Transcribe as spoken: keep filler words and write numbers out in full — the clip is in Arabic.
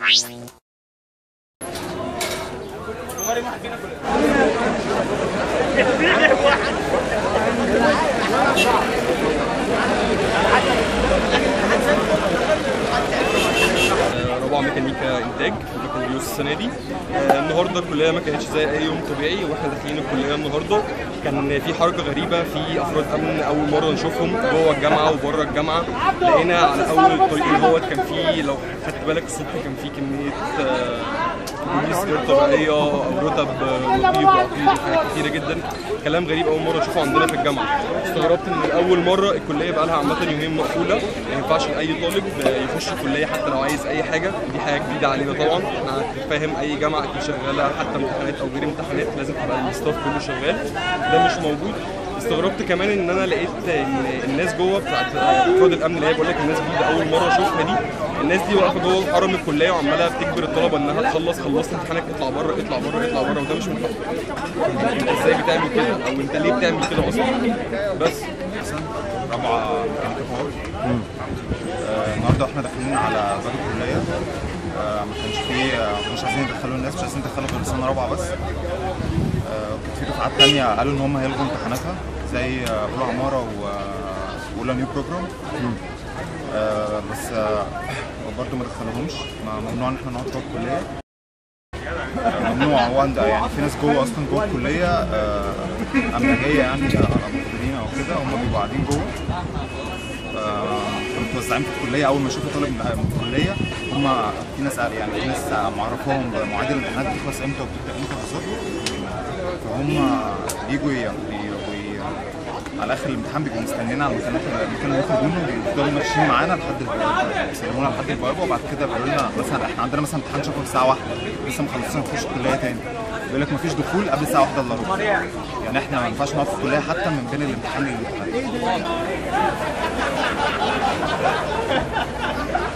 رابعة ميكانيكا انتاج في كليوس السنه دي. النهارده الكليه ما كانتش زي اي يوم طبيعي، واحنا داخلين الكليه النهارده كان في حركه غريبه، في افراد امن اول مره نشوفهم جوه الجامعه وبره الجامعه. لقينا على اول الطريق اهوت كان في، لو خدت بالك الصبح كان في كميه كميه غير طبيعيه او رتب نظيف وعقيم وحاجات كتيره جدا، كلام غريب اول مره اشوفه عندنا في الجامعه. استغربت ان اول مره الكليه بقى لها عامه يومين مقفوله، ما ينفعش اي طالب يخش الكليه حتى لو عايز اي حاجه، دي حاجه جديده علينا طبعا. احنا فاهم اي جامعه اكيد شغاله حتى امتحانات او غير امتحانات لازم تبقى الستاف كله شغال، ده مش موجود. استغربت كمان ان انا لقيت الناس جوه بتاعت افراد الامن اللي هي بقول لك الناس دي اول مره اشوفها دي، الناس دي واقفه جوه حرم الكليه وعماله بتجبر الطلبه انها تخلص، خلصت امتحانك اطلع بره اطلع بره اطلع بره، وده مش منطقي. انت ازاي بتعمل كده؟ او انت ليه بتعمل كده اصلا؟ بس رابعه النهارده واحنا داخلين على باب الكليه ما كانش فيه، ما كانوش عايزين يدخلوا الناس، مش عايزين يدخلوا غير سنه رابعه بس. كانت في دفعات تانية قالوا ان هم هيلغوا امتحاناتها زي اولى عماره واولى نيو بروجرام، بس برضه ما دخلوهمش. ممنوع ان احنا نقعد جوه الكليه، ممنوع واندا يعني في ناس جوه اصلا جوه الكليه امنيه يعني مقبلين او كده، هم بيبقوا قاعدين جوه متوزعين في الكليه. اول ما يشوفوا طالب من الكليه هم في ناس يعني في ناس معرفاهم بمواعيد الامتحانات بتخلص امتى وبتبدا امتى بالظبط، فهم بيجوا على اخر الامتحان بيبقوا مستنيين على المكان اللي هيخرجوا منه، بيفضلوا ماشيين معانا لحد بيسلمونا لحد البوابه، وبعد كده بيقولوا لنا مثلا احنا عندنا مثلا امتحان شكله الساعه واحدة لسه مخلصين نخش الكليه تاني، بيقول لك مفيش دخول قبل الساعه واحدة الا ربع، يعني احنا ما ينفعش نقعد في الكليه حتى من بين الامتحان للامتحان.